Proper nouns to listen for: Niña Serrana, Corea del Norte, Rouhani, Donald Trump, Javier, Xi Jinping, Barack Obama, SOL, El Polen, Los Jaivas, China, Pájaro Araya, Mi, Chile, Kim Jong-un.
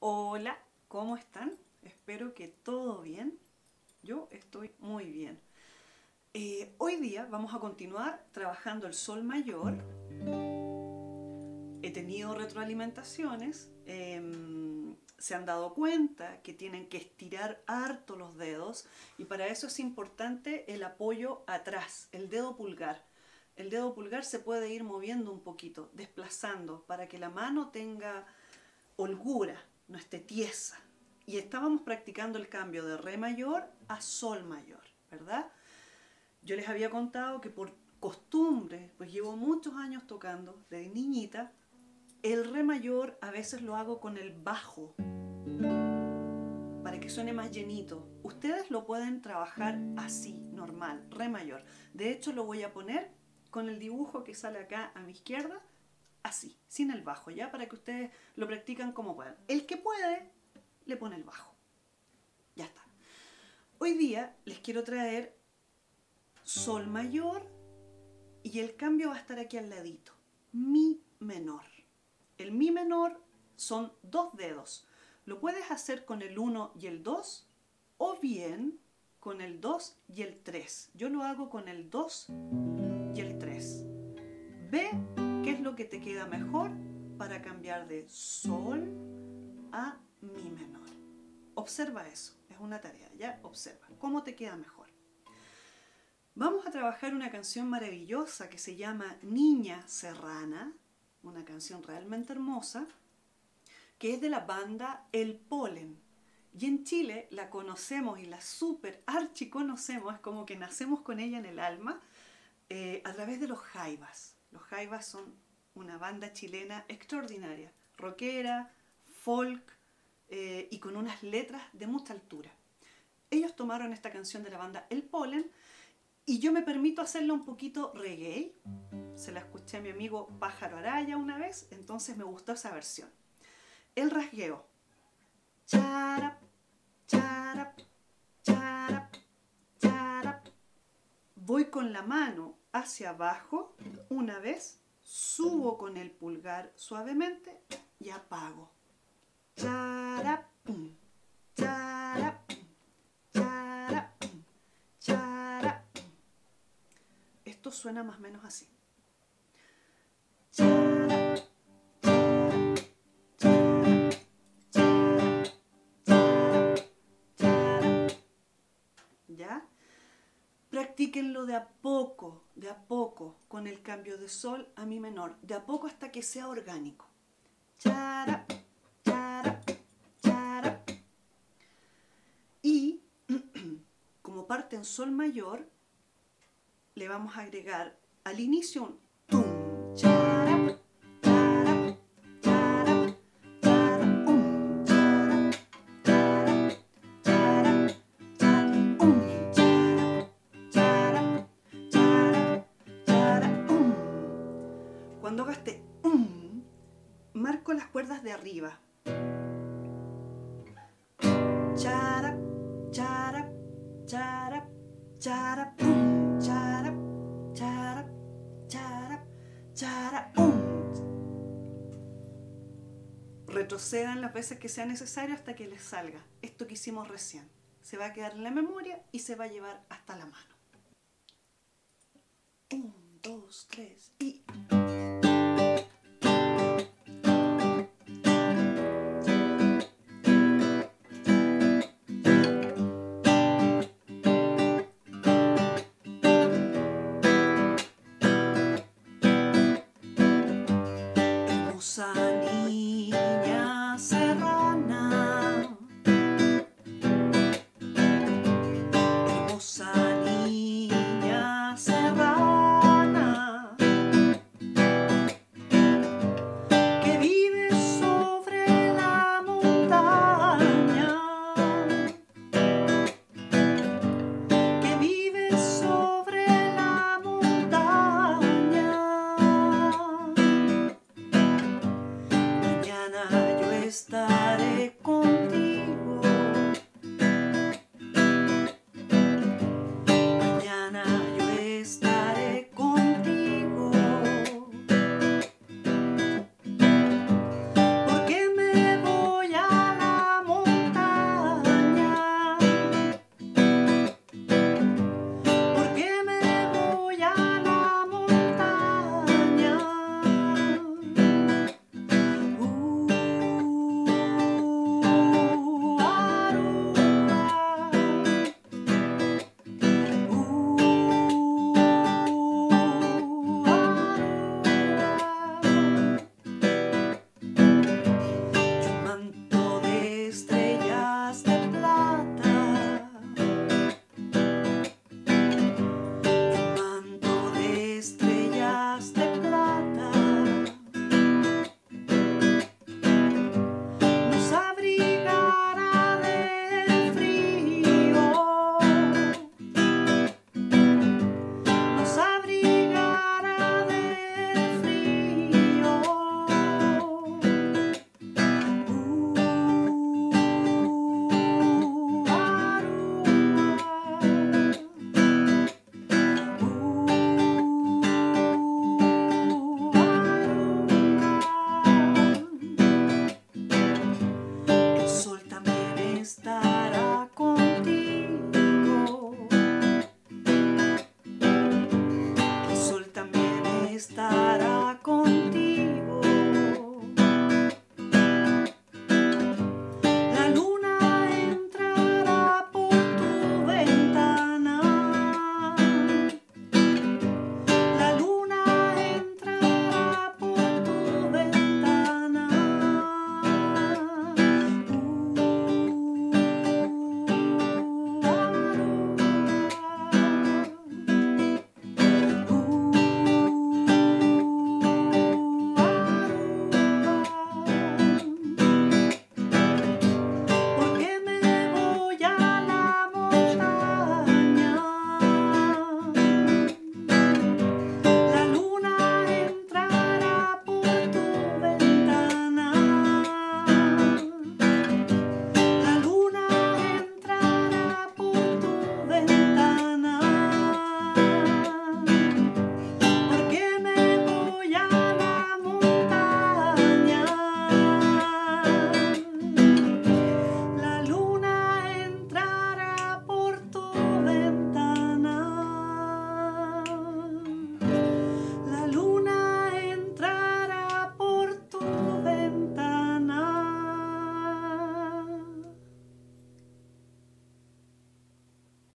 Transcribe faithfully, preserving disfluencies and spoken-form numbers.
Hola, ¿cómo están? Espero que todo bien. Yo estoy muy bien. Eh, hoy día vamos a continuar trabajando el sol mayor. He tenido retroalimentaciones. Eh, se han dado cuenta que tienen que estirar harto los dedos y para eso es importante el apoyo atrás, el dedo pulgar. El dedo pulgar se puede ir moviendo un poquito, desplazando, para que la mano tenga holgura, no esté tiesa. Y estábamos practicando el cambio de re mayor a sol mayor, ¿verdad? Yo les había contado que por costumbre, pues llevo muchos años tocando, desde niñita, el re mayor a veces lo hago con el bajo, para que suene más llenito. Ustedes lo pueden trabajar así, normal, re mayor. De hecho, lo voy a poner con el dibujo que sale acá a mi izquierda, así, sin el bajo, ya, para que ustedes lo practican como puedan. El que puede, le pone el bajo. Ya está. Hoy día les quiero traer sol mayor y el cambio va a estar aquí al ladito, mi menor. El mi menor son dos dedos. Lo puedes hacer con el uno y el dos o bien con el dos y el tres. Yo lo hago con el dos y el tres. Ve qué es lo que te queda mejor para cambiar de sol a mi menor. Observa eso, es una tarea, ya, observa cómo te queda mejor. Vamos a trabajar una canción maravillosa que se llama Niña Serrana, una canción realmente hermosa, que es de la banda El Polen. Y en Chile la conocemos y la super archi conocemos, es como que nacemos con ella en el alma, Eh, a través de Los Jaivas. Los Jaivas son una banda chilena extraordinaria, rockera, folk eh, y con unas letras de mucha altura. Ellos tomaron esta canción de la banda El Polen y yo me permito hacerla un poquito reggae. Se la escuché a mi amigo Pájaro Araya una vez, entonces me gustó esa versión. El rasgueo. Charap, charap, charap, charap. Voy con la mano hacia abajo, una vez, subo con el pulgar suavemente y apago. Charapum, charapum, charapum, charapum. Esto suena más o menos así. Charap, charap, charap, charap, charap, charap. ¿Ya? Practíquenlo de a poco, de a poco, con el cambio de sol a mi menor, de a poco hasta que sea orgánico. Charap, charap, charap. Y como parte en sol mayor, le vamos a agregar al inicio un tum, charap, charap, charap, charap, um, charap, charap, charap, charap, um. Cuando haga este um, marco las cuerdas de arriba. Charap, charap, charap, charap, um, charap, charap, charap, charap, um. Retrocedan las veces que sea necesario hasta que les salga. Esto que hicimos recién. Se va a quedar en la memoria y se va a llevar hasta la mano. Un, dos, tres y... estaré con